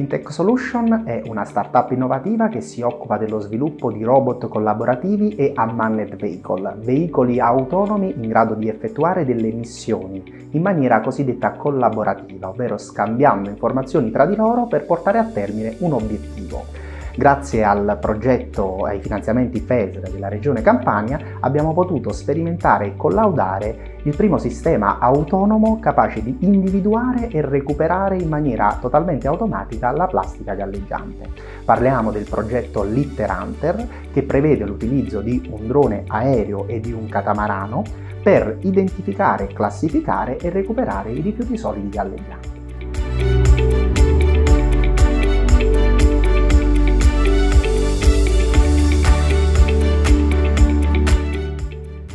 Green Tech Solution è una startup innovativa che si occupa dello sviluppo di robot collaborativi e unmanned vehicle, veicoli autonomi in grado di effettuare delle missioni in maniera cosiddetta collaborativa, ovvero scambiando informazioni tra di loro per portare a termine un obiettivo. Grazie al progetto e ai finanziamenti FESR della Regione Campania abbiamo potuto sperimentare e collaudare il primo sistema autonomo capace di individuare e recuperare in maniera totalmente automatica la plastica galleggiante. Parliamo del progetto Litter Hunter, che prevede l'utilizzo di un drone aereo e di un catamarano per identificare, classificare e recuperare i rifiuti solidi galleggianti.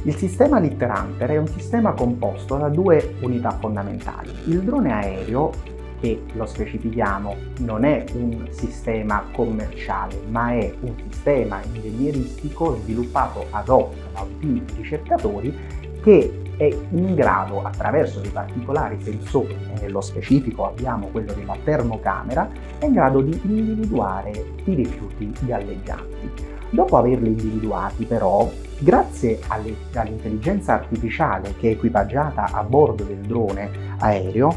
Il sistema Litter Hunter è un sistema composto da due unità fondamentali. Il drone aereo, che lo specifichiamo, non è un sistema commerciale, ma è un sistema ingegneristico sviluppato ad hoc da alcuni ricercatori che è in grado, attraverso dei particolari sensori, e nello specifico abbiamo quello della termocamera, è in grado di individuare i rifiuti galleggianti. Dopo averli individuati, però, grazie all'intelligenza artificiale che è equipaggiata a bordo del drone aereo,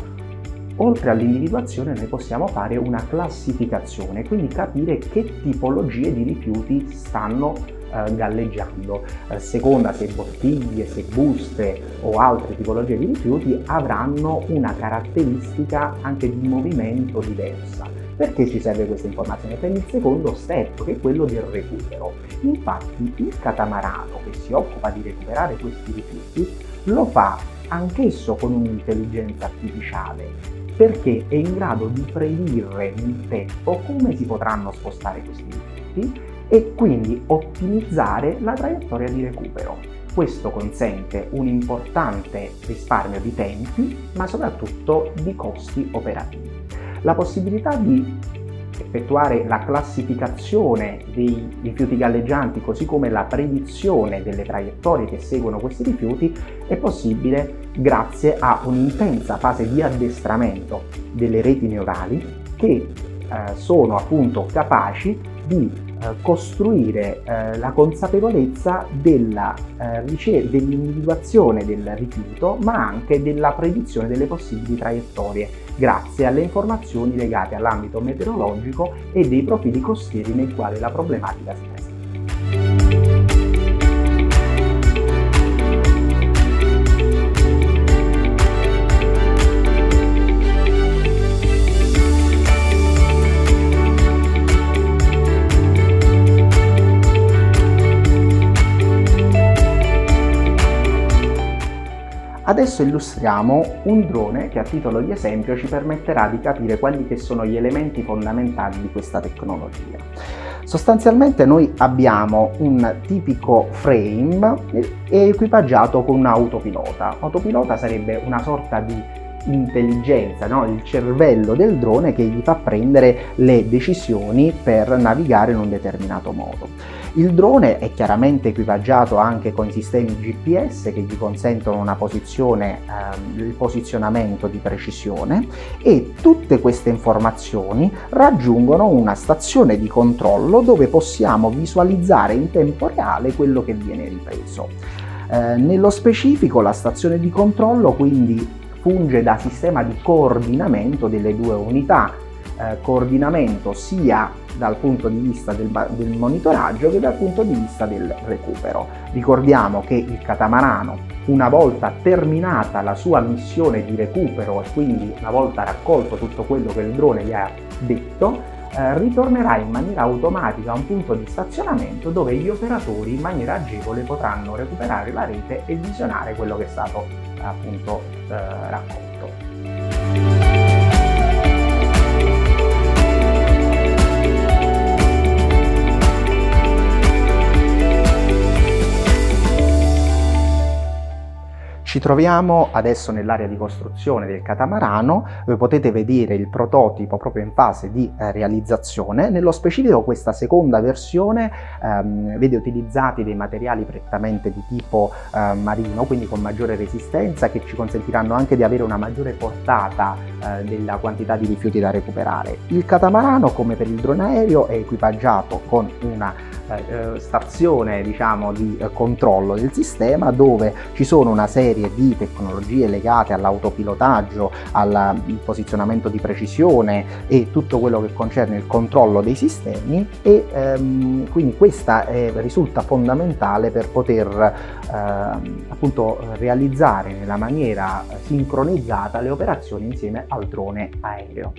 oltre all'individuazione noi possiamo fare una classificazione, quindi capire che tipologie di rifiuti stanno galleggiando. A seconda se bottiglie, se buste o altre tipologie di rifiuti avranno una caratteristica anche di movimento diversa. Perché ci serve questa informazione? Per il secondo step, che è quello del recupero. Infatti il catamarano che si occupa di recuperare questi rifiuti lo fa anch'esso con un'intelligenza artificiale, perché è in grado di predire nel tempo come si potranno spostare questi rifiuti e quindi ottimizzare la traiettoria di recupero. Questo consente un importante risparmio di tempi, ma soprattutto di costi operativi. La possibilità di effettuare la classificazione dei rifiuti galleggianti, così come la predizione delle traiettorie che seguono questi rifiuti, è possibile grazie a un'intensa fase di addestramento delle reti neurali che sono appunto capaci di costruire la consapevolezza dell'individuazione del rifiuto, ma anche della predizione delle possibili traiettorie, grazie alle informazioni legate all'ambito meteorologico e dei profili costieri nei quali la problematica si presenta. Adesso illustriamo un drone che a titolo di esempio ci permetterà di capire quelli che sono gli elementi fondamentali di questa tecnologia. Sostanzialmente noi abbiamo un tipico frame equipaggiato con un'autopilota. Autopilota sarebbe una sorta di intelligenza, no? Il cervello del drone che gli fa prendere le decisioni per navigare in un determinato modo. Il drone è chiaramente equipaggiato anche con sistemi GPS che gli consentono una posizione, il posizionamento di precisione, e tutte queste informazioni raggiungono una stazione di controllo dove possiamo visualizzare in tempo reale quello che viene ripreso. Nello specifico la stazione di controllo quindi funge da sistema di coordinamento delle due unità, coordinamento sia dal punto di vista del monitoraggio che dal punto di vista del recupero. Ricordiamo che il catamarano, una volta terminata la sua missione di recupero e quindi una volta raccolto tutto quello che il drone gli ha detto, ritornerà in maniera automatica a un punto di stazionamento dove gli operatori in maniera agevole potranno recuperare la rete e visionare quello che è stato appunto raccolto. Ci Ci troviamo adesso nell'area di costruzione del catamarano, dove potete vedere il prototipo proprio in fase di realizzazione. Nello specifico questa seconda versione vede utilizzati dei materiali prettamente di tipo marino, quindi con maggiore resistenza, che ci consentiranno anche di avere una maggiore portata della quantità di rifiuti da recuperare. Il catamarano, come per il drone aereo, è equipaggiato con una stazione, diciamo, di controllo del sistema, dove ci sono una serie di tecnologie legate all'autopilotaggio, al posizionamento di precisione e tutto quello che concerne il controllo dei sistemi, e quindi questa risulta fondamentale per poter appunto realizzare nella maniera sincronizzata le operazioni insieme al drone aereo.